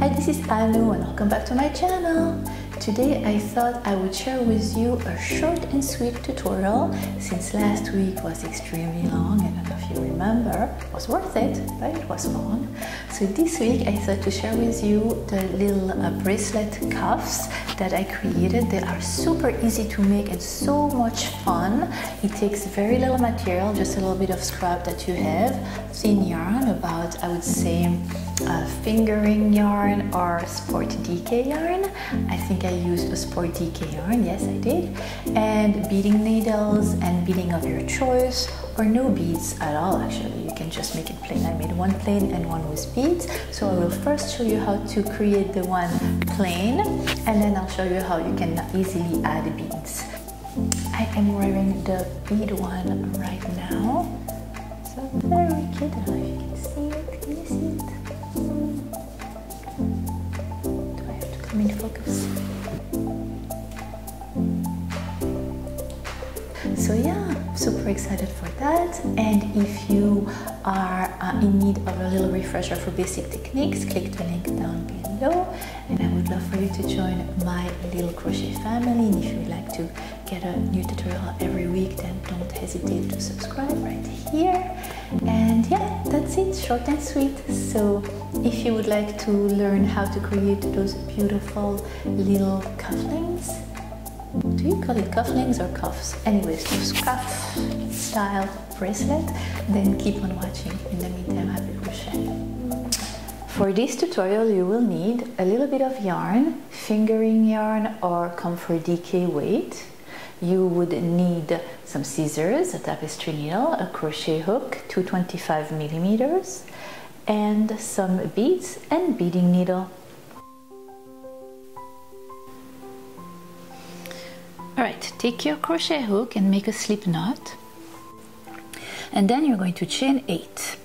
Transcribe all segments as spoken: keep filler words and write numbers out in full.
Hi, this is Anu and welcome back to my channel. Today I thought I would share with you a short and sweet tutorial, since last week was extremely long and I don't know if you remember, it was worth it, but it was long. So this week I thought to share with you the little uh, bracelet cuffs that I created. They are super easy to make and so much fun. It takes very little material, just a little bit of scrap that you have, thin yarn, about I would say Uh, fingering yarn or Sport D K yarn. I think I used a Sport D K yarn, yes I did, and beading needles and beading of your choice, or no beads at all actually, you can just make it plain. I made one plain and one with beads, so I will first show you how to create the one plain and then I'll show you how you can easily add beads. I am wearing the bead one right now, so very cute. I don't know if you can see it, can you see it? Into focus. So yeah, super excited for that, and if you are uh, in need of a little refresher for basic techniques, click the link down below and I would love for you to join my little crochet family. And if you would like to get a new tutorial every week, then don't hesitate to subscribe right here. And yeah, that's it, short and sweet. So if you would like to learn how to create those beautiful little cufflinks, do you call it cufflinks or cuffs? Anyways, those cuff style bracelet, then keep on watching. In the meantime, happy crocheting. For this tutorial you will need a little bit of yarn, fingering yarn or Comfort D K weight. You would need some scissors, a tapestry needle, a crochet hook, two hundred twenty-five millimeters, and some beads and beading needle. All right, take your crochet hook and make a slip knot, and then you're going to chain eight.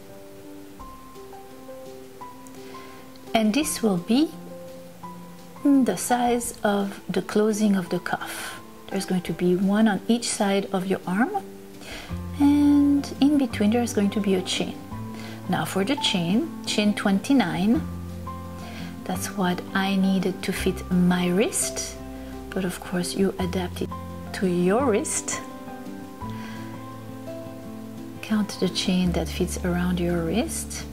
And this will be the size of the closing of the cuff. There's going to be one on each side of your arm, and in between there's going to be a chain. Now for the chain, chain twenty-nine, that's what I needed to fit my wrist, but of course you adapt it to your wrist. Count the chain that fits around your wrist.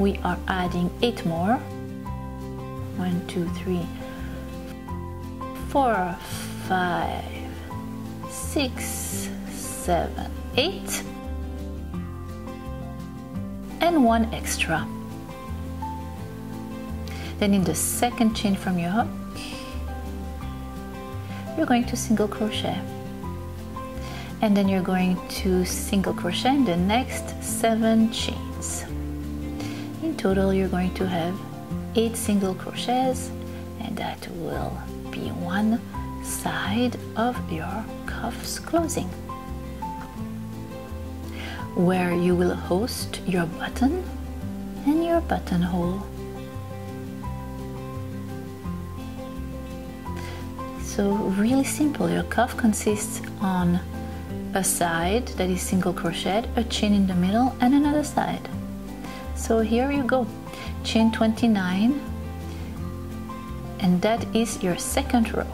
We are adding eight more. One, two, three, four, five, six, seven, eight, and one extra. Then in the second chain from your hook, you're going to single crochet. And then you're going to single crochet in the next seven chains. In total, you're going to have eight single crochets, and that will be one side of your cuff's closing, where you will host your button and your buttonhole. So really simple, your cuff consists on a side that is single crochet, a chain in the middle, and another side. So here you go, chain twenty-nine, and that is your second row.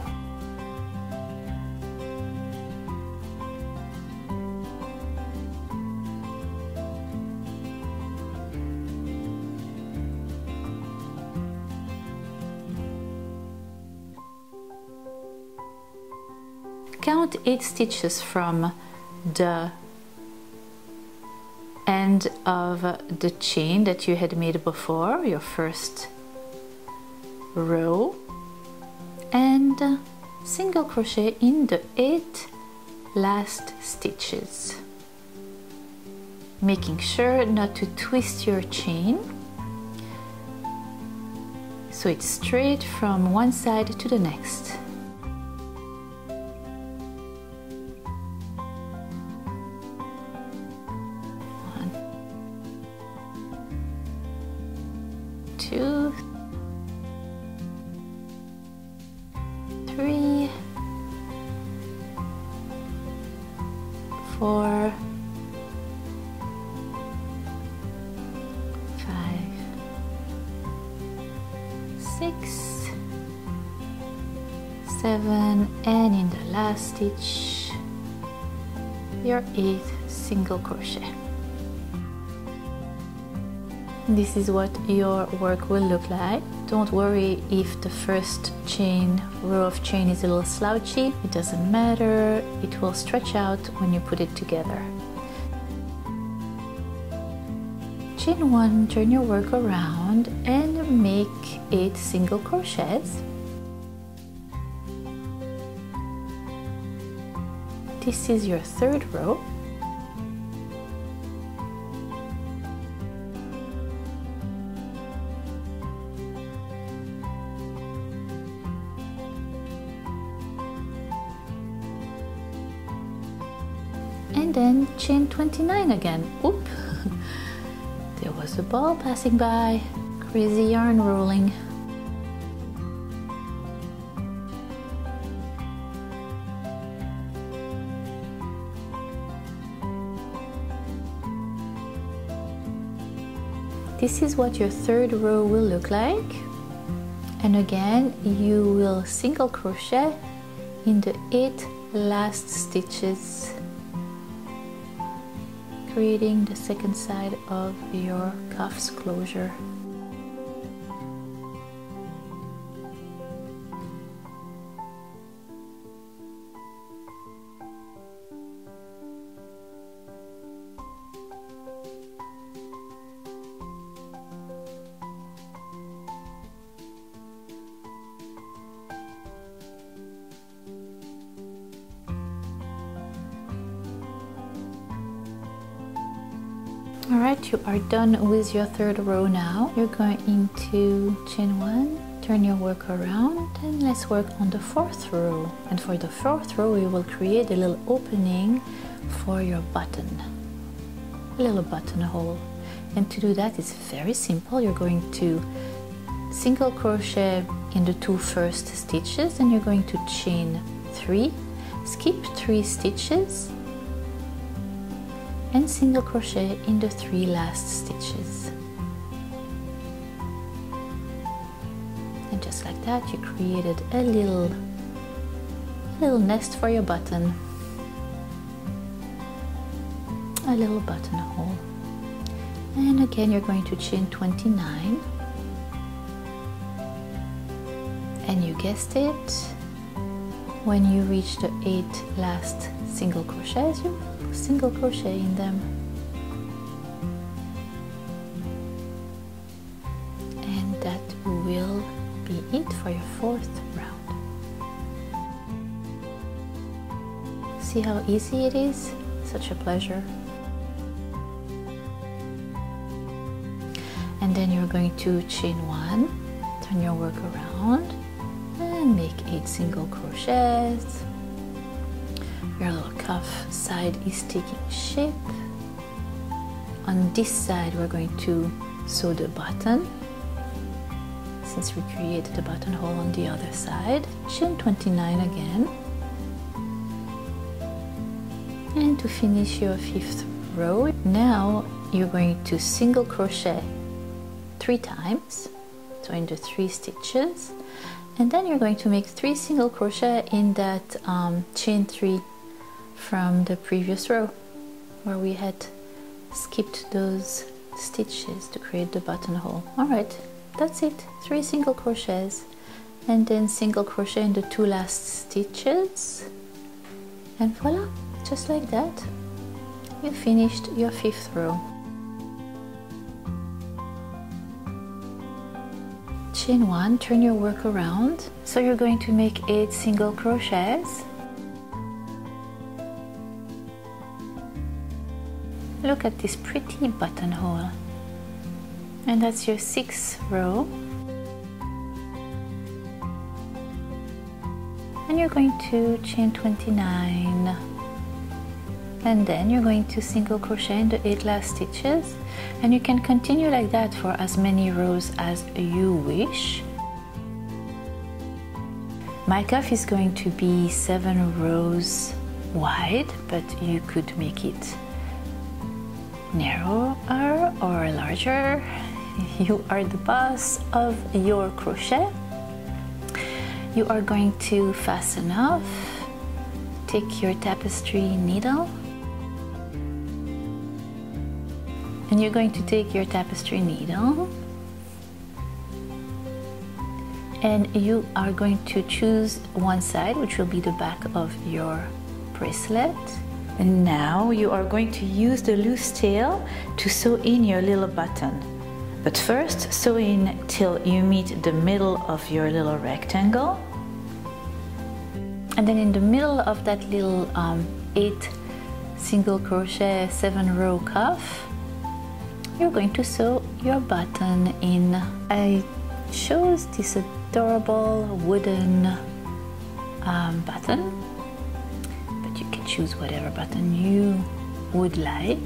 Count eight stitches from the end of the chain that you had made before, your first row, and single crochet in the eight last stitches, making sure not to twist your chain so it's straight from one side to the next. four, five, six, seven, and in the last stitch your eighth single crochet. This is what your work will look like. Don't worry if the first chain, row of chain is a little slouchy. It doesn't matter. It will stretch out when you put it together. Chain one, turn your work around and make eight single crochets. This is your third row. And then chain twenty-nine again. Oop! There was a ball passing by. Crazy yarn rolling. This is what your third row will look like. And again, you will single crochet in the eight last stitches, creating the second side of your cuff's closure. Alright, you are done with your third row now. You're going into chain one, turn your work around, and let's work on the fourth row. And for the fourth row, you will create a little opening for your button, a little buttonhole. And to do that, it's very simple. You're going to single crochet in the two first stitches, and you're going to chain three, skip three stitches, and single crochet in the three last stitches. And just like that, you created a little, little nest for your button, a little buttonhole. And again, you're going to chain twenty-nine. And you guessed it, when you reach the eight last single crochets, you single crochet in them. And that will be it for your fourth round. See how easy it is? Such a pleasure. And then you're going to chain one, turn your work around, and make eight single crochets. Your little cuff side is taking shape. On this side, we're going to sew the button, since we created the buttonhole on the other side. Chain twenty-nine again. And to finish your fifth row, now you're going to single crochet three times, so in the three stitches, and then you're going to make three single crochet in that um, chain three from the previous row where we had skipped those stitches to create the buttonhole. Alright, that's it. Three single crochets, and then single crochet in the two last stitches, and voila, just like that you finished your fifth row. Chain one, turn your work around, so you're going to make eight single crochets. Look at this pretty buttonhole. And that's your sixth row. And you're going to chain twenty-nine. And then you're going to single crochet in the eight last stitches. And you can continue like that for as many rows as you wish. My cuff is going to be seven rows wide, but you could make it narrower or larger. You are the boss of your crochet. You are going to fasten off. Take your tapestry needle, and you're going to take your tapestry needle, and you are going to choose one side, which will be the back of your bracelet. And now you are going to use the loose tail to sew in your little button. But first, sew in till you meet the middle of your little rectangle. And then in the middle of that little um, eight single crochet, seven row cuff, you're going to sew your button in. I chose this adorable wooden um, button, but you can choose whatever button you would like.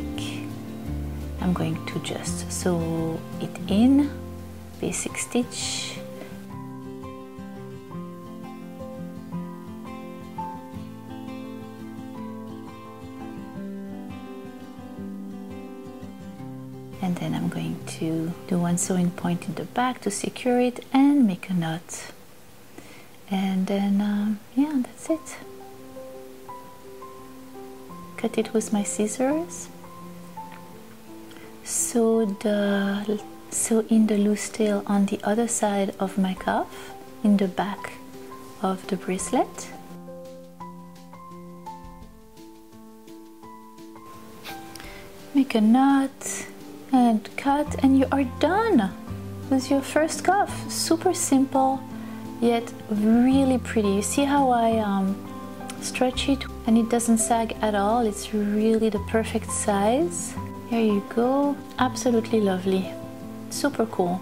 I'm going to just sew it in, basic stitch. And then I'm going to do one sewing point in the back to secure it and make a knot. And then, um, yeah, that's it. Cut it with my scissors. Sew, the, sew in the loose tail on the other side of my cuff, in the back of the bracelet. Make a knot. And cut, and you are done with your first cuff. Super simple, yet really pretty. You see how I um, stretch it, and it doesn't sag at all. It's really the perfect size. Here you go. Absolutely lovely. Super cool.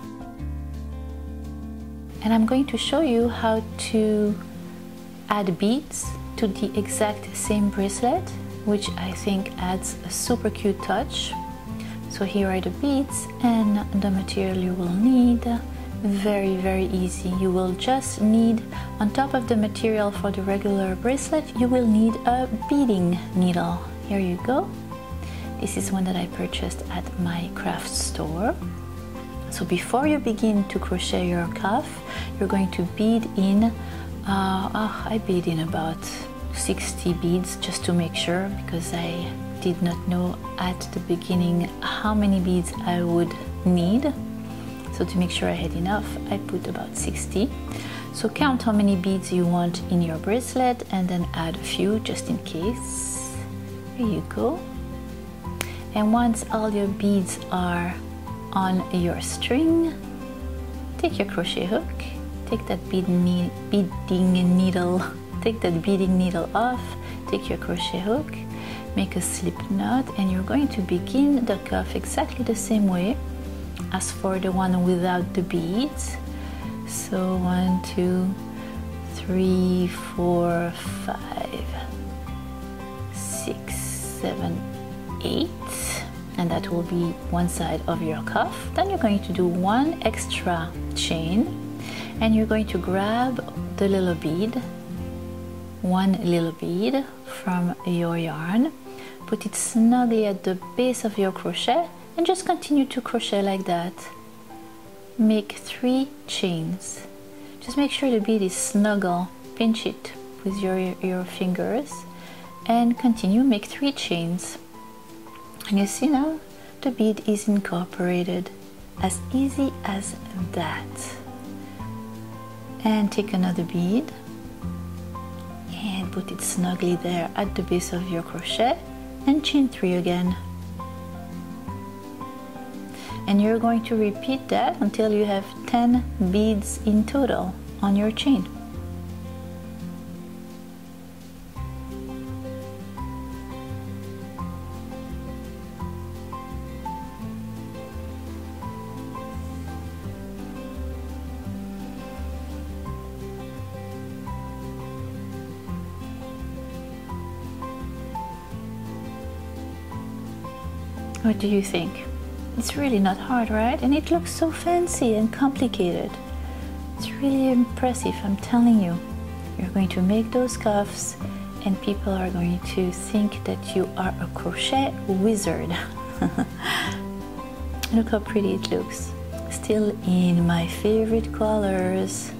And I'm going to show you how to add beads to the exact same bracelet, which I think adds a super cute touch. So here are the beads and the material you will need. Very, very easy. You will just need, on top of the material for the regular bracelet, you will need a beading needle. Here you go. This is one that I purchased at my craft store. So before you begin to crochet your cuff, you're going to bead in, uh, oh, I bead in about sixty beads just to make sure, because I did not know at the beginning how many beads I would need. So to make sure I had enough, I put about sixty. So count how many beads you want in your bracelet and then add a few just in case. Here you go. And once all your beads are on your string, take your crochet hook, take that bead ne- beading needle, take that beading needle off, take your crochet hook, make a slip knot, and you're going to begin the cuff exactly the same way as for the one without the beads. So one, two, three, four, five, six, seven, eight, and that will be one side of your cuff. Then you're going to do one extra chain, and you're going to grab the little bead, one little bead from your yarn, put it snugly at the base of your crochet, and just continue to crochet like that. Make three chains. Just make sure the bead is snuggle, pinch it with your, your fingers, and continue, make three chains. And you see now, the bead is incorporated. As easy as that. And take another bead, put it snugly there at the base of your crochet, and chain three again. And you're going to repeat that until you have ten beads in total on your chain. What do you think? It's really not hard, right? And it looks so fancy and complicated. It's really impressive, I'm telling you. You're going to make those cuffs and people are going to think that you are a crochet wizard. Look how pretty it looks. Still in my favorite colors,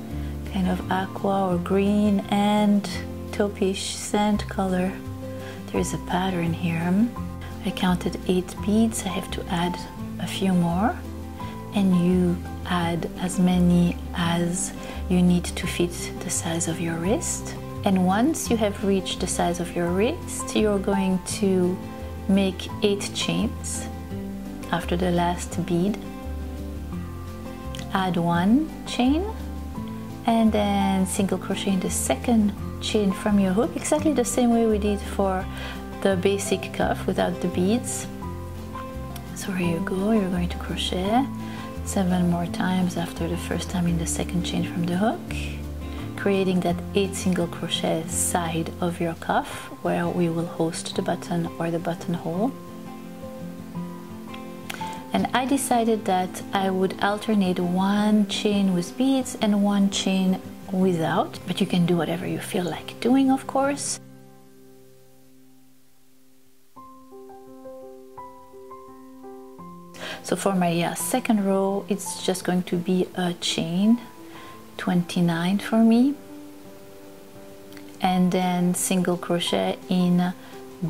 kind of aqua or green and taupish sand color. There is a pattern here. I counted eight beads. I have to add a few more, and you add as many as you need to fit the size of your wrist. And once you have reached the size of your wrist, you're going to make eight chains. After the last bead, add one chain and then single crochet in the second chain from your hook, exactly the same way we did for the basic cuff without the beads. So here you go, you're going to crochet seven more times after the first time in the second chain from the hook, creating that eight single crochet side of your cuff where we will host the button or the buttonhole. And I decided that I would alternate one chain with beads and one chain without, but you can do whatever you feel like doing, of course. So for my uh, second row, it's just going to be a chain, twenty-nine for me, and then single crochet in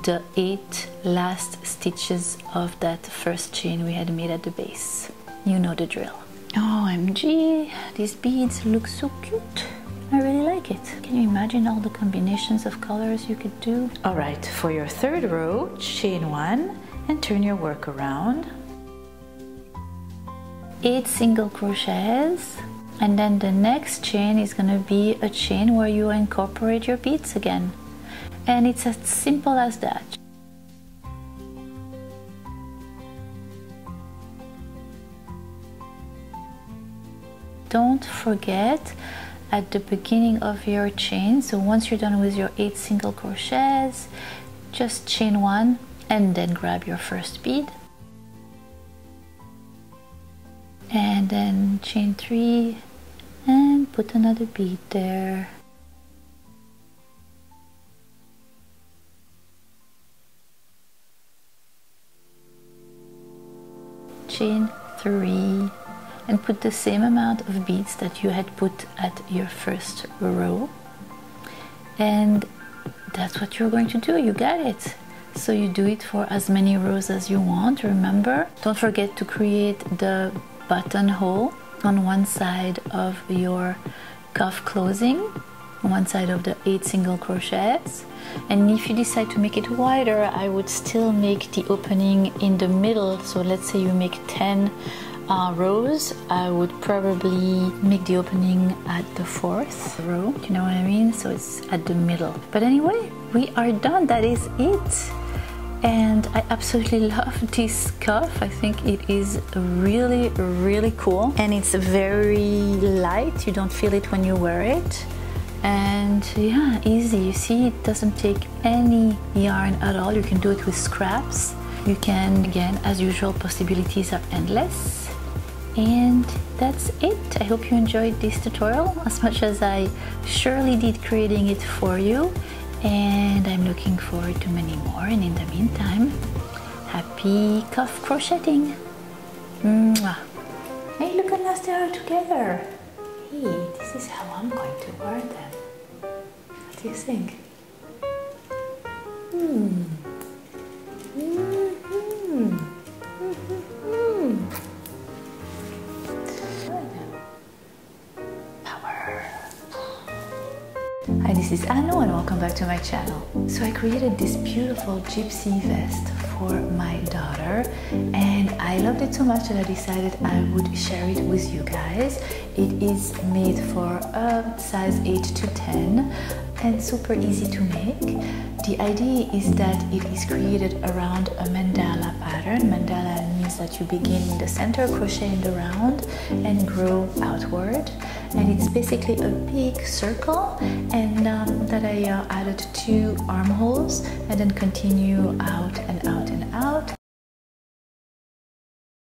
the eight last stitches of that first chain we had made at the base. You know the drill. O M G, these beads look so cute. I really like it. Can you imagine all the combinations of colors you could do? All right, for your third row, chain one and turn your work around. Eight single crochets, and then the next chain is going to be a chain where you incorporate your beads again, and it's as simple as that. Don't forget at the beginning of your chain, so once you're done with your eight single crochets, just chain one and then grab your first bead. And then chain three and put another bead there. Chain three and put the same amount of beads that you had put at your first row. And that's what you're going to do, you got it. So you do it for as many rows as you want, remember. Don't forget to create the buttonhole on one side of your cuff closing, one side of the eight single crochets. And if you decide to make it wider, I would still make the opening in the middle. So let's say you make ten uh, rows, I would probably make the opening at the fourth row, you know what I mean? So it's at the middle. But anyway, we are done, that is it. And I absolutely love this cuff. I think it is really, really cool. And it's very light. You don't feel it when you wear it. And yeah, easy. You see, it doesn't take any yarn at all. You can do it with scraps. You can, again, as usual, possibilities are endless. And that's it. I hope you enjoyed this tutorial as much as I surely did creating it for you. And I'm looking forward to many more, and in the meantime, happy cuff crocheting! Mwah. Hey, look at us, they are together! Hey, this is how I'm going to wear them. What do you think? Hmm. Mm-hmm. Mm-hmm. Power! Hi, this is Anu and welcome back to my channel. So I created this beautiful gypsy vest for my daughter and I loved it so much that I decided I would share it with you guys. It is made for a size eight to ten and super easy to make. The idea is that it is created around a mandala pattern. Mandala means that you begin in the center, crochet in the round and grow outward. And it's basically a big circle, and um, that I uh, added two armholes and then continue out and out and out.